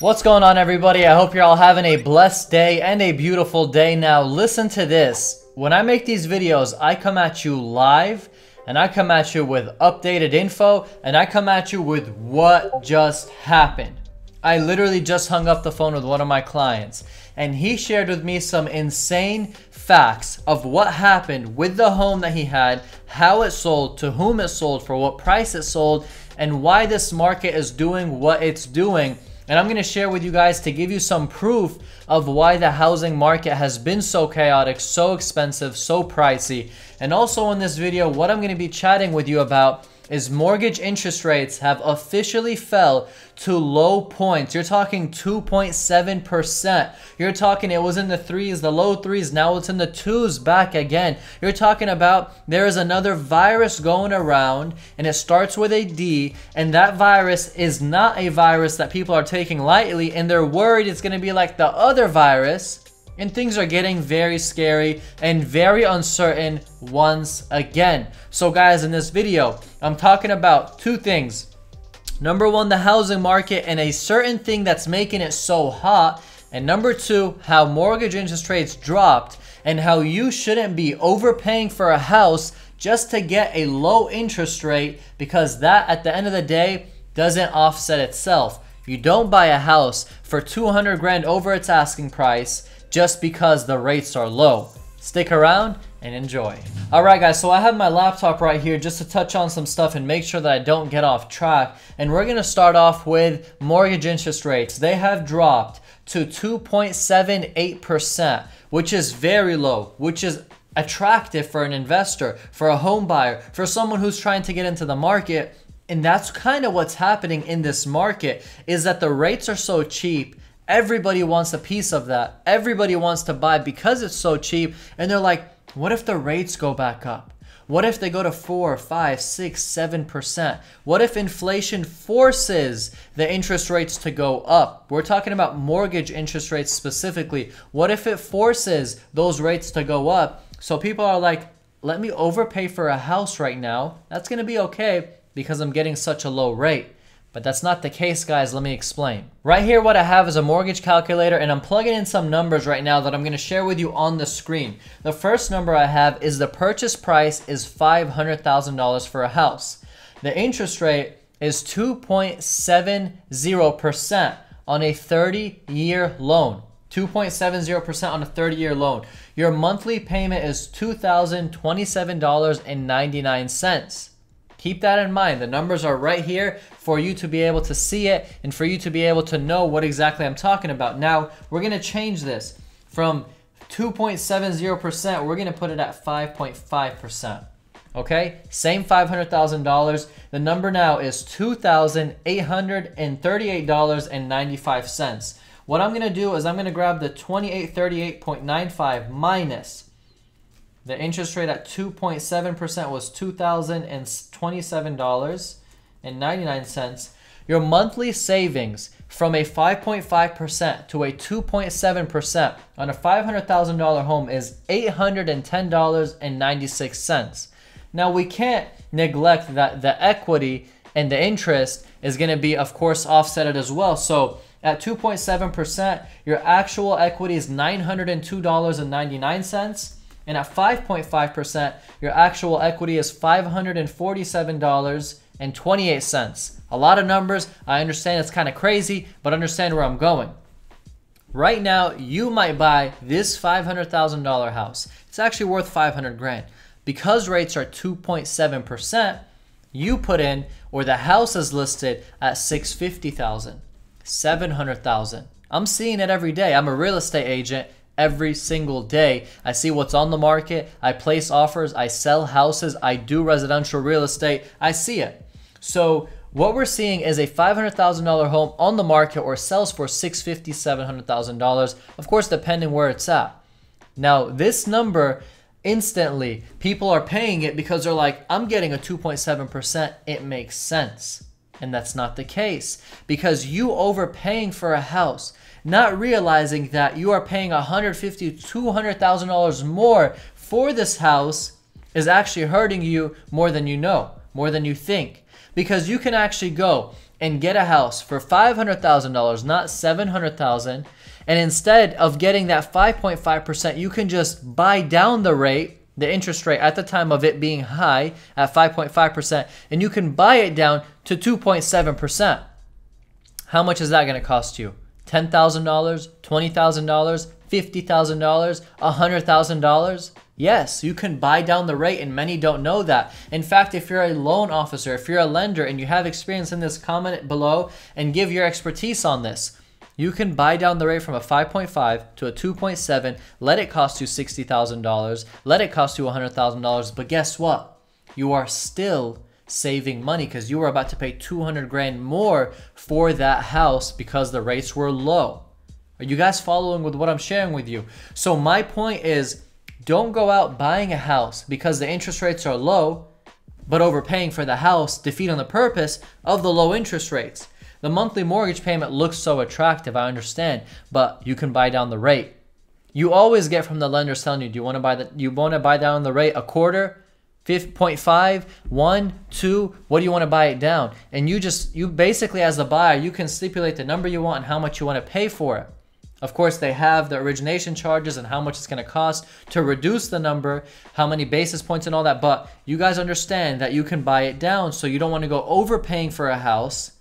What's going on, everybody? I hope you're all having a blessed day and a beautiful day. Now listen to this. When I make these videos, I come at you live and I come at you with updated info and I come at you with what just happened. I literally just hung up the phone with one of my clients and he shared with me some insane facts of what happened with the home that he had, how it sold, to whom it sold, for what price it sold, and why this market is doing what it's doing. And I'm going to share with you guys to give you some proof of why the housing market has been so chaotic, so expensive, so pricey. And also in this video, what I'm going to be chatting with you about is mortgage interest rates have officially fell to low points. You're talking 2.7%. You're talking it was in the threes, the low threes. Now it's in the twos back again. You're talking about there is another virus going around and it starts with a D, and that virus is not a virus that people are taking lightly, and they're worried it's going to be like the other virus. And things are getting very scary and very uncertain once again. So guys, in this video, I'm talking about two things. Number one, the housing market and a certain thing that's making it so hot. And number two, how mortgage interest rates dropped and how you shouldn't be overpaying for a house just to get a low interest rate, because that at the end of the day doesn't offset itself. You don't buy a house for 200 grand over its asking price just because the rates are low. Stick around and enjoy. All right guys, so I have my laptop right here just to touch on some stuff and make sure that I don't get off track. And we're gonna start off with mortgage interest rates. They have dropped to 2.78%, which is very low, which is attractive for an investor, for a home buyer, for someone who's trying to get into the market. And that's kind of what's happening in this market, is that the rates are so cheap. Everybody wants a piece of that. Everybody wants to buy because it's so cheap. And they're like, what if the rates go back up? What if they go to 4, 5, 6, 7%? What if inflation forces the interest rates to go up? We're talking about mortgage interest rates specifically. What if it forces those rates to go up? So people are like, let me overpay for a house right now. That's going to be okay because I'm getting such a low rate. But that's not the case, guys. Let me explain. Right here, what I have is a mortgage calculator, and I'm plugging in some numbers right now that I'm gonna share with you on the screen. The first number I have is the purchase price is $500,000 for a house. The interest rate is 2.70% on a 30-year loan. 2.70% on a 30-year loan. Your monthly payment is $2,027.99. Keep that in mind. The numbers are right here for you to be able to see it and for you to be able to know what exactly I'm talking about. Now, we're going to change this from 2.70%, we're going to put it at 5.5%. Okay? Same $500,000. The number now is $2,838.95. What I'm going to do is I'm going to grab the 2838.95 minus the interest rate at 2.7% was $2,027.99. Your monthly savings from a 5.5% to a 2.7% on a $500,000 home is $810.96. Now, we can't neglect that the equity and the interest is going to be, of course, offsetted as well. So at 2.7%, your actual equity is $902.99. And at 5.5%, your actual equity is $547.28. A lot of numbers. I understand it's kind of crazy, but understand where I'm going. Right now, you might buy this $500,000 house. It's actually worth 500 grand. Because rates are 2.7%, you put in, or the house is listed at $650,000, $700,000. I'm seeing it every day. I'm a real estate agent. Every single day I see what's on the market. I place offers, I sell houses, I do residential real estate. I see it. So what we're seeing is a $500,000 home on the market or sells for $650,000, $700,000, of course, depending where it's at. Now this number, instantly people are paying it because they're like, I'm getting a 2.7%. It makes sense. And that's not the case, because you overpaying for a house, not realizing that you are paying $150,000, $200,000 more for this house is actually hurting you more than you know, more than you think. Because you can actually go and get a house for $500,000, not $700,000. And instead of getting that 5.5%, you can just buy down the rate, the interest rate at the time of it being high at 5.5%, and you can buy it down to 2.7%. How much is that going to cost you? $10,000, $20,000, $50,000, $100,000? Yes, you can buy down the rate, and many don't know that. In fact, if you're a loan officer, if you're a lender and you have experience in this, comment below and give your expertise on this. You can buy down the rate from a 5.5 to a 2.7, let it cost you $60,000, let it cost you $100,000, but guess what? You are still saving money because you were about to pay $200,000 more for that house because the rates were low. Are you guys following with what I'm sharing with you? So my point is, don't go out buying a house because the interest rates are low, but overpaying for the house, defeating the purpose of the low interest rates. The monthly mortgage payment looks so attractive, I understand, but you can buy down the rate. You always get from the lenders telling you, do you want to buy down the rate a quarter, 5.5, 1, 2, what do you want to buy it down? And you basically, as the buyer, you can stipulate the number you want and how much you want to pay for it. Of course, they have the origination charges and how much it's going to cost to reduce the number, how many basis points and all that, but you guys understand that you can buy it down, so you don't want to go overpaying for a house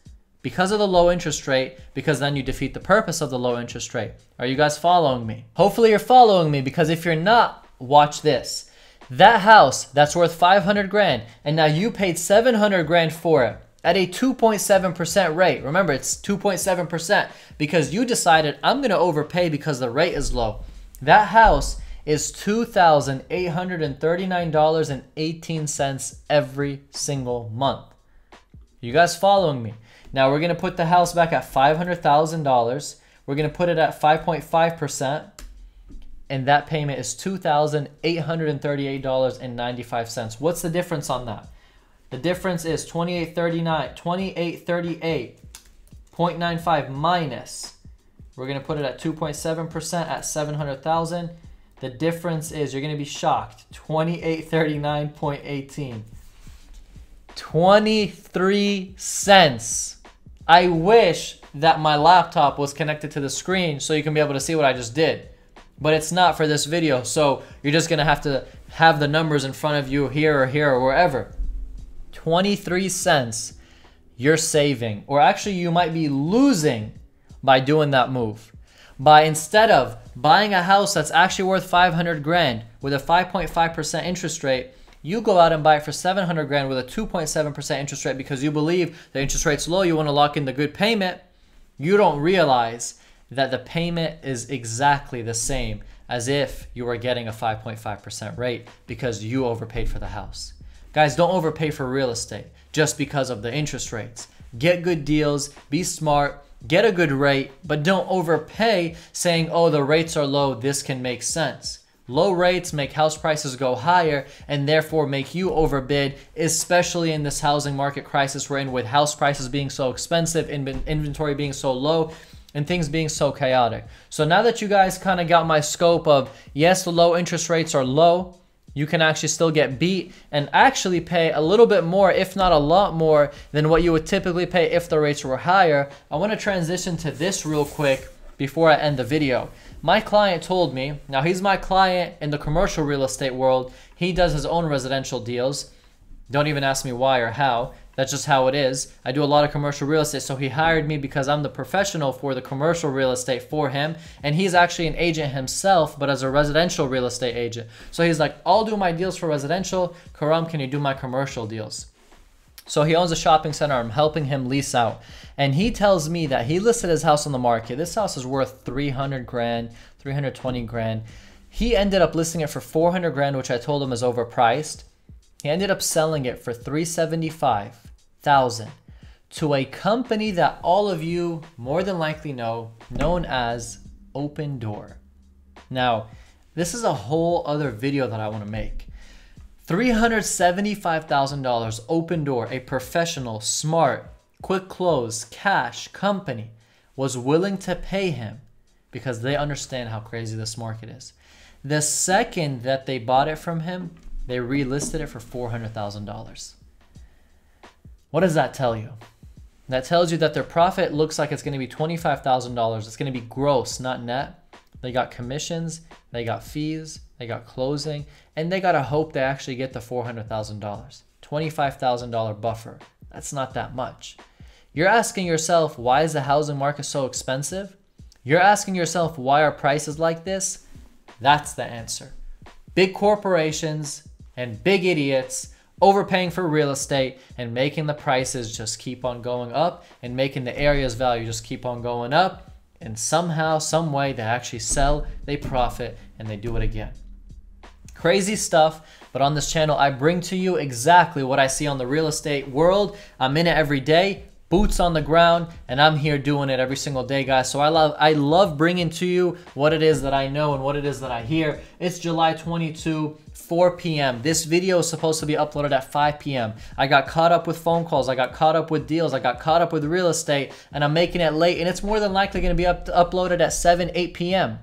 because of the low interest rate, because then you defeat the purpose of the low interest rate. Are you guys following me? Hopefully you're following me, because if you're not, watch this. That house that's worth $500,000, and now you paid $700,000 for it at a 2.7% rate. Remember, it's 2.7% because you decided I'm gonna overpay because the rate is low. That house is $2,839.18 every single month. You guys following me? Now we're gonna put the house back at $500,000. We're gonna put it at 5.5%, and that payment is $2,838.95. What's the difference on that? The difference is $2,838.95 minus. We're gonna put it at 2.7% at $700,000. The difference is, you're gonna be shocked, $2,839.18. 23 cents. I wish that my laptop was connected to the screen so you can be able to see what I just did, but it's not for this video. So you're just gonna have to have the numbers in front of you here or here or wherever. 23 cents you're saving, or actually you might be losing by doing that move. By instead of buying a house that's actually worth $500,000 with a 5.5% interest rate, you go out and buy it for $700,000 with a 2.7% interest rate because you believe the interest rate's low, you want to lock in the good payment. You don't realize that the payment is exactly the same as if you were getting a 5.5% rate because you overpaid for the house. Guys, don't overpay for real estate just because of the interest rates. Get good deals, be smart, get a good rate, but don't overpay saying, oh, the rates are low, this can make sense. Low rates make house prices go higher and therefore make you overbid, especially in this housing market crisis we're in, with house prices being so expensive, inventory being so low, and things being so chaotic. So now that you guys kind of got my scope of, yes, the low interest rates are low, you can actually still get beat and actually pay a little bit more, if not a lot more, than what you would typically pay if the rates were higher. I want to transition to this real quick before I end the video. My client told me, now he's my client in the commercial real estate world, he does his own residential deals. Don't even ask me why or how, that's just how it is. I do a lot of commercial real estate, so he hired me because I'm the professional for the commercial real estate for him, and he's actually an agent himself, but as a residential real estate agent. So he's like, I'll do my deals for residential, Karam, can you do my commercial deals? So he owns a shopping center. I'm helping him lease out. And he tells me that he listed his house on the market. This house is worth $300,000, $320,000. He ended up listing it for $400,000, which I told him is overpriced. He ended up selling it for $375,000 to a company that all of you more than likely know, known as Opendoor. Now, this is a whole other video that I want to make. $375,000, Opendoor, a professional, smart, quick close, cash company, was willing to pay him because they understand how crazy this market is. The second that they bought it from him, they relisted it for $400,000. What does that tell you? That tells you that their profit looks like it's going to be $25,000. It's going to be gross, not net. They got commissions, they got fees, they got closing, and they got to hope they actually get the $400,000. $25,000 buffer. That's not that much. You're asking yourself, why is the housing market so expensive? You're asking yourself, why are prices like this? That's the answer. Big corporations and big idiots overpaying for real estate and making the prices just keep on going up and making the area's value just keep on going up. And somehow, some way, they actually sell, they profit, and they do it again. Crazy stuff, but on this channel, I bring to you exactly what I see on the real estate world. I'm in it every day, boots on the ground, and I'm here doing it every single day, guys. So I love bringing to you what it is that I know and what it is that I hear. It's July 22, 4 p.m. This video is supposed to be uploaded at 5 p.m. I got caught up with phone calls. I got caught up with deals. I got caught up with real estate, and I'm making it late, and it's more than likely going to be uploaded at 7, 8 p.m.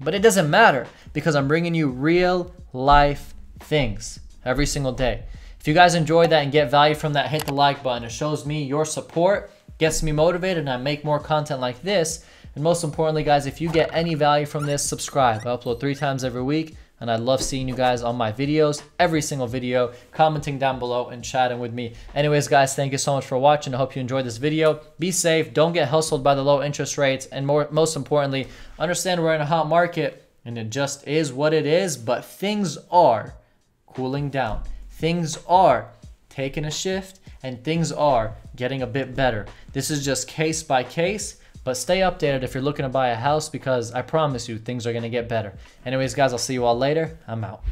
But it doesn't matter because I'm bringing you real life things every single day. If you guys enjoyed that and get value from that, hit the like button. It shows me your support, gets me motivated, and I make more content like this. And most importantly, guys, if you get any value from this, subscribe. I upload 3 times every week, and I love seeing you guys on my videos, every single video, commenting down below and chatting with me. Anyways, guys, thank you so much for watching. I hope you enjoyed this video. Be safe. Don't get hustled by the low interest rates. And most importantly, understand we're in a hot market, and it just is what it is. But things are cooling down. Things are taking a shift, and things are getting a bit better. This is just case by case. But stay updated if you're looking to buy a house, because I promise you things are going to get better. Anyways, guys, I'll see you all later. I'm out.